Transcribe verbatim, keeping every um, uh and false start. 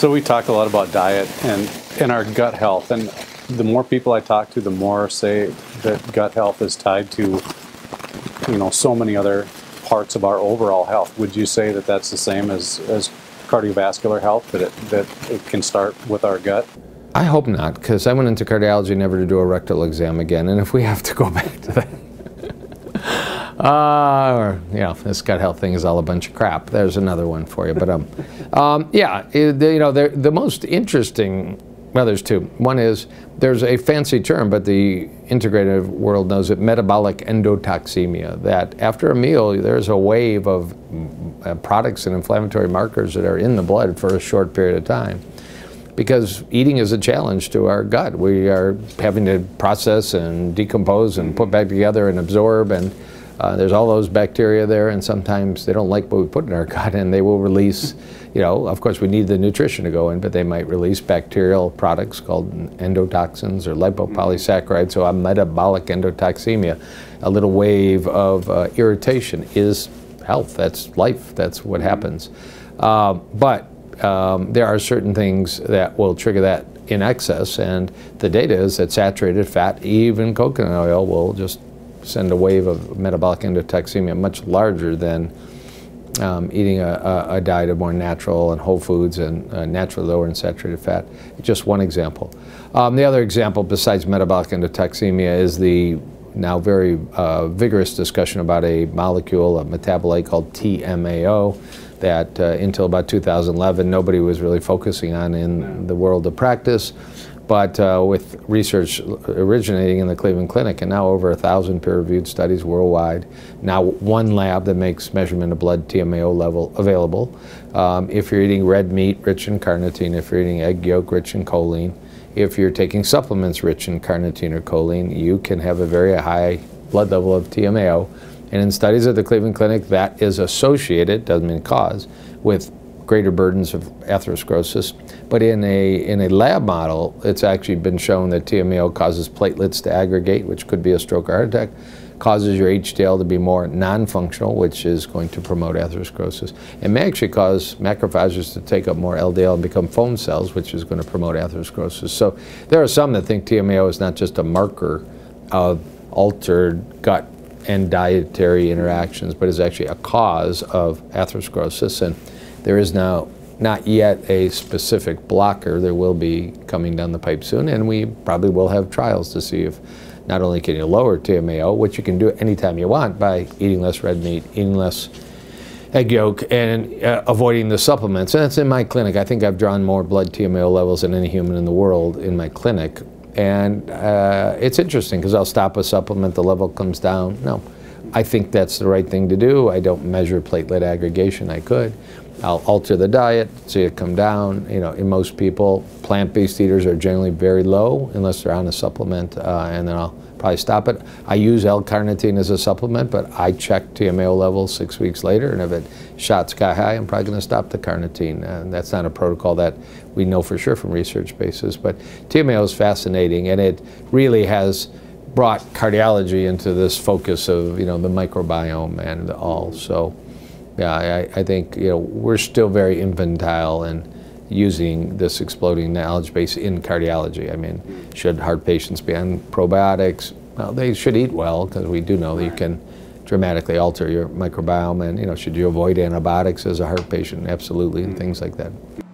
So we talk a lot about diet and, and our gut health. And the more people I talk to, the more say that gut health is tied to, you know, so many other parts of our overall health. Would you say that that's the same as, as cardiovascular health, that it, that it can start with our gut? I hope not, because I went into cardiology never to do a rectal exam again, and if we have to go back to that, uh, or, you know, this gut health thing is all a bunch of crap. There's another one for you. But um, um, yeah, it, you know, the most interesting, well, there's two. One is, there's a fancy term, but the integrative world knows it, metabolic endotoxemia, that after a meal, there's a wave of uh, products and inflammatory markers that are in the blood for a short period of time. Because eating is a challenge to our gut. We are having to process and decompose and put back together and absorb, and uh, there's all those bacteria there, and sometimes they don't like what we put in our gut, and they will release, you know, of course we need the nutrition to go in, but they might release bacterial products called endotoxins or lipopolysaccharides, so a metabolic endotoxemia, a little wave of uh, irritation is health, that's life, that's what happens. Uh, but Um, there are certain things that will trigger that in excess, and the data is that saturated fat, even coconut oil, will just send a wave of metabolic endotoxemia much larger than um, eating a, a diet of more natural and whole foods and uh, naturally lower in saturated fat. Just one example. Um, the other example besides metabolic endotoxemia is the now very uh, vigorous discussion about a molecule, a metabolite called T M A O, that uh, until about two thousand eleven, nobody was really focusing on in no. the world of practice. But uh, with research originating in the Cleveland Clinic, and now over a thousand peer-reviewed studies worldwide, now one lab that makes measurement of blood T M A O level available. Um, if you're eating red meat rich in carnitine, if you're eating egg yolk rich in choline, if you're taking supplements rich in carnitine or choline, you can have a very high blood level of T M A O. And in studies at the Cleveland Clinic, that is associated, doesn't mean cause, with greater burdens of atherosclerosis. But in a, in a lab model, it's actually been shown that T M A O causes platelets to aggregate, which could be a stroke or heart attack, causes your H D L to be more non-functional, which is going to promote atherosclerosis. It may actually cause macrophages to take up more L D L and become foam cells, which is going to promote atherosclerosis. So there are some that think T M A O is not just a marker of altered gut and dietary interactions, but is actually a cause of atherosclerosis, and there is now not yet a specific blocker. There will be coming down the pipe soon, and we probably will have trials to see if not only can you lower T M A O, which you can do anytime you want by eating less red meat, eating less egg yolk, and uh, avoiding the supplements. And that's in my clinic. I think I've drawn more blood T M A O levels than any human in the world in my clinic. And uh, it's interesting, because I'll stop a supplement, the level comes down. No, I think that's the right thing to do. I don't measure platelet aggregation, I could. I'll alter the diet, see it come down. You know, in most people, plant-based eaters are generally very low, unless they're on a supplement, uh, and then I'll probably stop it. I use L-carnitine as a supplement, but I check T M A O levels six weeks later, and if it shot sky high, I'm probably gonna stop the carnitine. And that's not a protocol that we know for sure from research basis, but T M A O is fascinating, and it really has brought cardiology into this focus of, you know, the microbiome and all. So yeah, I, I think, you know, we're still very infantile in using this exploding knowledge base in cardiology. I mean, should heart patients be on probiotics? Well, they should eat well, because we do know that you can dramatically alter your microbiome. And, you know, should you avoid antibiotics as a heart patient? Absolutely, and things like that.